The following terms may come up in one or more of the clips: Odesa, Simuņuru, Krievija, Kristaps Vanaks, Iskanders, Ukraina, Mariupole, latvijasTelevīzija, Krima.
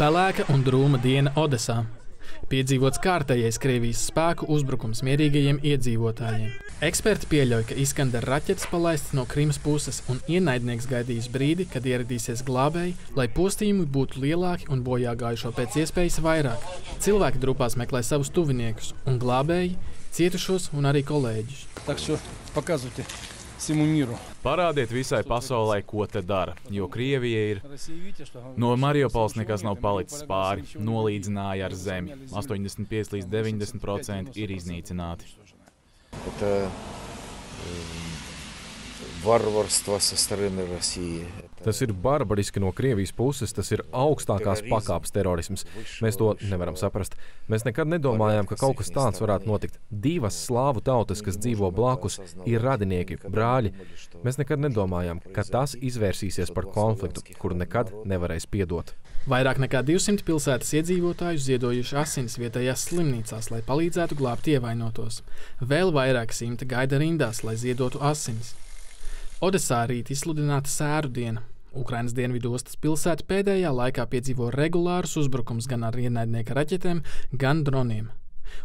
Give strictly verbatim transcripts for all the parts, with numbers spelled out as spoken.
Pelēka un drūma diena Odesā. Piedzīvots kārtējais Krievijas spēku uzbrukums mierīgajiem iedzīvotājiem. Eksperti pieļauj, ka Iskandera raķetes palaists no Krimas puses un ienaidnieks gaidījis brīdi, kad ieradīsies glābēji, lai postījumi būtu lielāki un bojā gājušo pēc iespējas vairāk. Cilvēki drupās meklē savus tuviniekus un glābēji, cietušos un arī kolēģus. Tak šo pakazūti Simuņuru. Parādiet visai pasaulē, ko te dara, jo Krievija ir. No Mariupols nekas nav palicis pāri, nolīdzināja ar zemi. astoņdesmit pieci līdz deviņdesmit procenti ir iznīcināti. Tas ir barbariski no Krievijas puses, tas ir augstākās pakāpes terorisms. Mēs to nevaram saprast. Mēs nekad nedomājām, ka kaut kas tāds varētu notikt. Divas slāvu tautas, kas dzīvo blakus, ir radinieki, brāļi. Mēs nekad nedomājām, ka tas izvērsīsies par konfliktu, kuru nekad nevarēs piedot. Vairāk nekā divsimt pilsētas iedzīvotāju ziedojuši asins vietējās slimnīcās, lai palīdzētu glābt ievainotos. Vēl vairāk simti gaida rindās, lai ziedotu asins. Odesā rīt izsludināta sēru diena. Ukrainas dienvidostas pilsēta pēdējā laikā piedzīvo regulārus uzbrukums gan ar ienaidnieka raķetēm, gan droniem.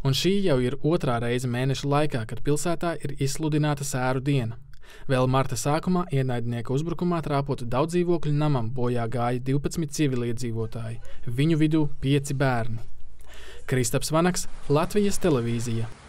Un šī jau ir otrā reize mēneša laikā, kad pilsētā ir izsludināta sēru diena. Vēl marta sākumā ienaidnieka uzbrukumā trāpota daudz dzīvokļu namam bojā gāja divpadsmit civiliedzīvotāji, viņu vidū pieci bērni. Kristaps Vanaks, Latvijas televīzija.